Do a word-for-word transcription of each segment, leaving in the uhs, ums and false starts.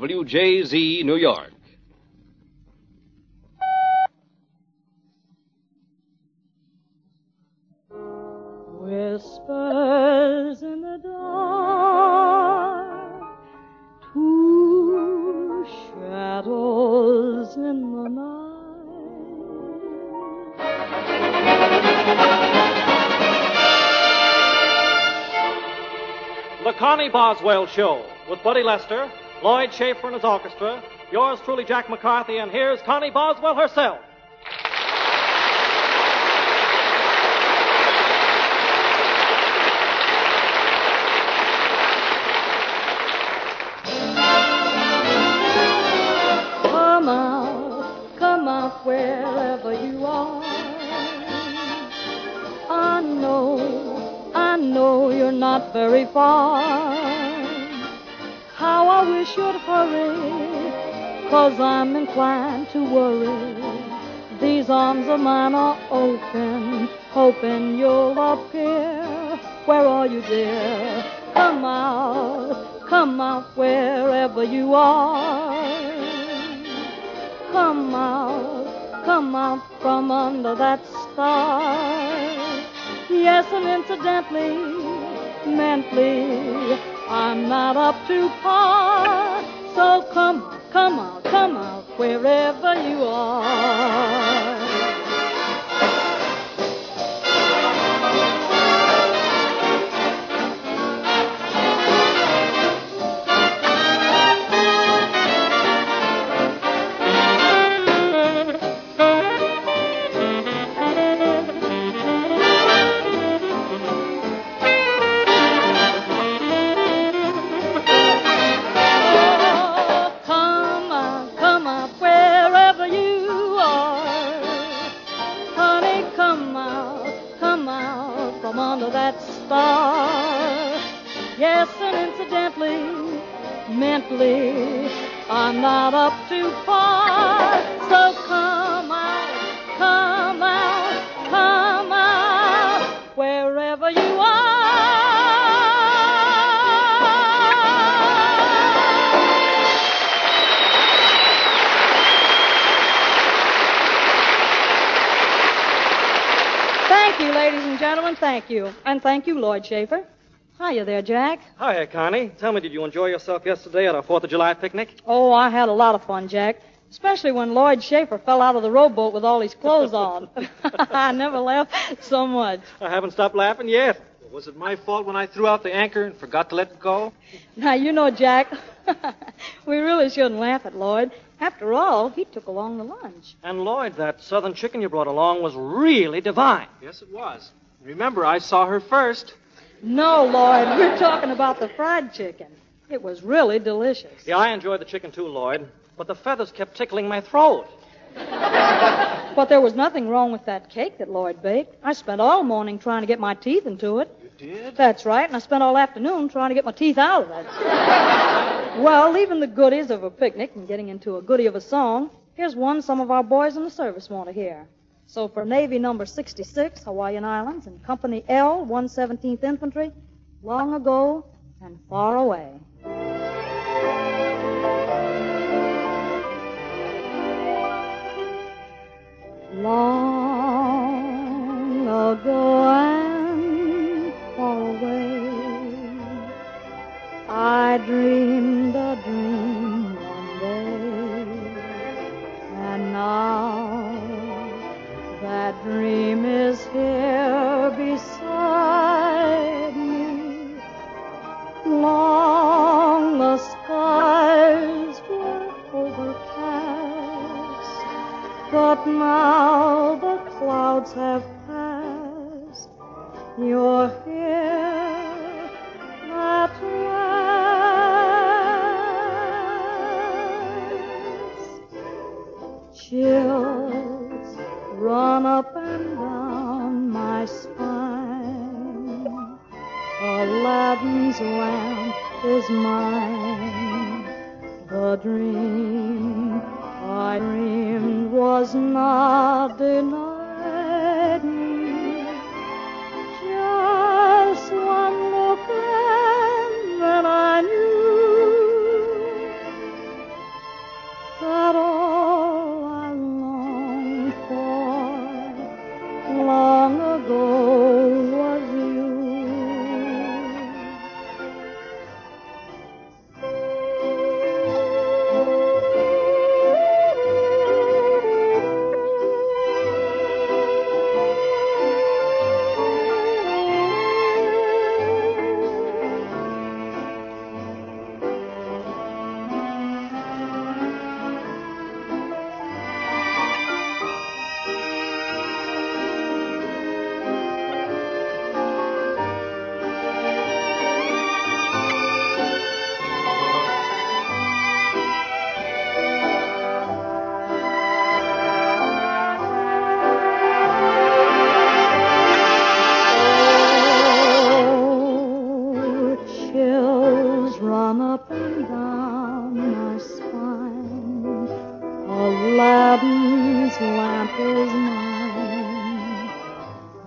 W J Z, New York. Whispers in the dark, two shadows in the night. The Connee Boswell Show with Buddy Lester, Lloyd Schaefer and his orchestra, yours truly, Jack McCarthy, and here's Connee Boswell herself. Not very far. How I wish you'd hurry, 'cause I'm inclined to worry. These arms of mine are open, hoping you'll appear. Where are you, dear? Come out, come out wherever you are. Come out, come out from under that star. Yes, and incidentally, mentally, I'm not up to par. So come, come out, come out wherever you are. Mentally, I'm not up to par, so come out, come out, come out, wherever you are. Thank you, ladies and gentlemen, thank you. And thank you, Lloyd Schaefer. Hiya there, Jack. Hiya, Connie. Tell me, did you enjoy yourself yesterday at our Fourth of July picnic? Oh, I had a lot of fun, Jack. Especially when Lloyd Schaefer fell out of the rowboat with all his clothes on. I never laughed so much. I haven't stopped laughing yet. Was it my fault when I threw out the anchor and forgot to let it go? Now, you know, Jack, we really shouldn't laugh at Lloyd. After all, he took along the lunch. And, Lloyd, that southern chicken you brought along was really divine. Yes, it was. Remember, I saw her first. No, Lloyd, we're talking about the fried chicken. It was really delicious. Yeah, I enjoyed the chicken too, Lloyd, but the feathers kept tickling my throat. But there was nothing wrong with that cake that Lloyd baked. I spent all morning trying to get my teeth into it. You did? That's right, and I spent all afternoon trying to get my teeth out of it. Well, leaving the goodies of a picnic and getting into a goodie of a song, here's one some of our boys in the service want to hear. So for Navy number sixty-six, Hawaiian Islands, and Company L, one hundred seventeenth Infantry, long ago and far away. Long ago and far away, I dreamed a dream one day, and now that dream is here beside me. Long the skies were overcast, but now the clouds have passed. You're here at last. Chill run up and down my spine. Aladdin's lamp is mine. The dream I dreamed was not denied me. Just one look and then I knew is mine.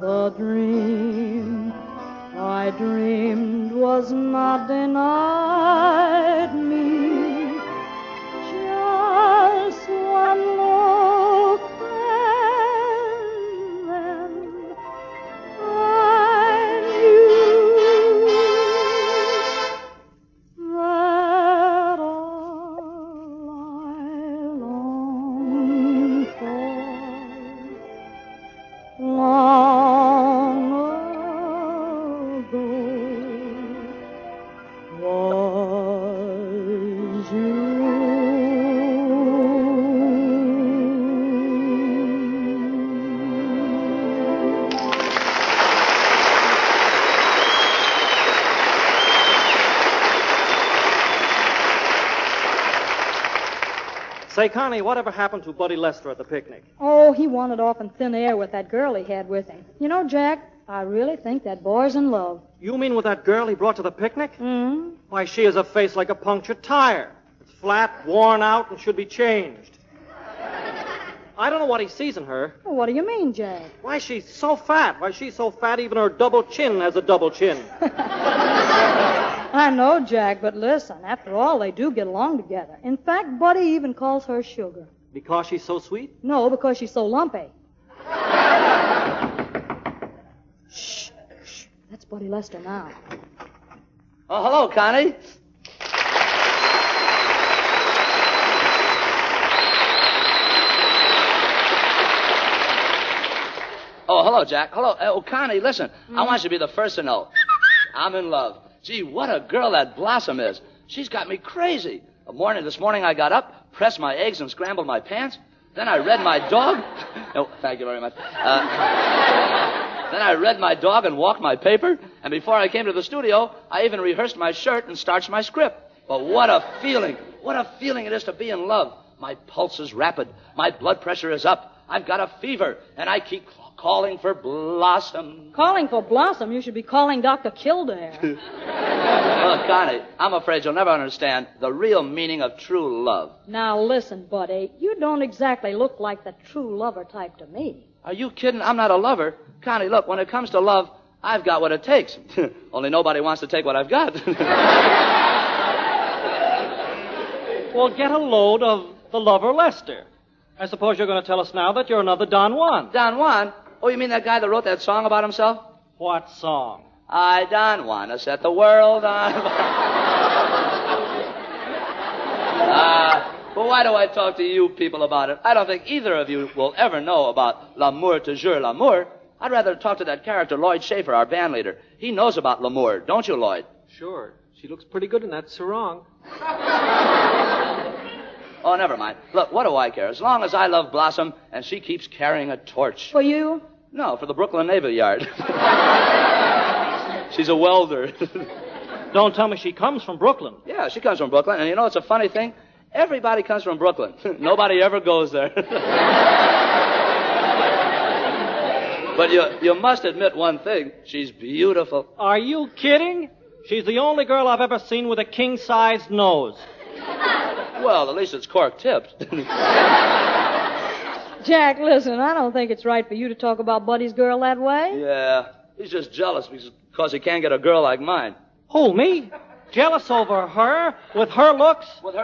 The dream I dreamed was not denied me. Just one look and then I knew that all I longed for long was you. Say, Connie, whatever happened to Buddy Lester at the picnic? Oh, he wandered off in thin air with that girl he had with him. You know, Jack, I really think that boy's in love. You mean with that girl he brought to the picnic? Mm-hmm. Why, she has a face like a punctured tire. It's flat, worn out, and should be changed. I don't know what he sees in her. Well, what do you mean, Jack? Why, she's so fat. Why, she's so fat, even her double chin has a double chin. I know, Jack, but listen, after all, they do get along together. In fact, Buddy even calls her Sugar. Because she's so sweet? No, because she's so lumpy. Shh, shh. That's Buddy Lester now. Oh, hello, Connie. Oh, hello, Jack. Hello. Oh, Connie, listen. Mm. I want you to be the first to know. I'm in love. Gee, what a girl that Blossom is. She's got me crazy. A morning, this morning I got up, pressed my eggs, and scrambled my pants. Then I read my dog. Oh, thank you very much. Uh... Then I read my dog and walked my paper, and before I came to the studio, I even rehearsed my shirt and starched my script. But what a feeling. What a feeling it is to be in love. My pulse is rapid. My blood pressure is up. I've got a fever, and I keep calling for Blossom. Calling for Blossom? You should be calling Doctor Kildare. Look, Connie, I'm afraid you'll never understand the real meaning of true love. Now, listen, Buddy, you don't exactly look like the true lover type to me. Are you kidding? I'm not a lover. Connie, look, when it comes to love, I've got what it takes. Only nobody wants to take what I've got. Well, get a load of the lover Lester. I suppose you're going to tell us now that you're another Don Juan. Don Juan? Oh, you mean that guy that wrote that song about himself? What song? I, Don Juan, I set the world on fire. uh, But why do I talk to you people about it? I don't think either of you will ever know about l'amour toujours l'amour. I'd rather talk to that character, Lloyd Schaefer, our band leader. He knows about l'amour, don't you, Lloyd? Sure. She looks pretty good in that sarong. Oh, never mind. Look, what do I care? As long as I love Blossom and she keeps carrying a torch. For you? No, for the Brooklyn Naval Yard. She's a welder. Don't tell me she comes from Brooklyn. Yeah, she comes from Brooklyn. And you know, it's a funny thing. Everybody comes from Brooklyn. Nobody ever goes there. But you, you must admit one thing. She's beautiful. Are you kidding? She's the only girl I've ever seen with a king-sized nose. Well, at least it's cork-tipped. Jack, listen, I don't think it's right for you to talk about Buddy's girl that way. Yeah, he's just jealous because he can't get a girl like mine. Who, me? Jealous over her? With her looks? With her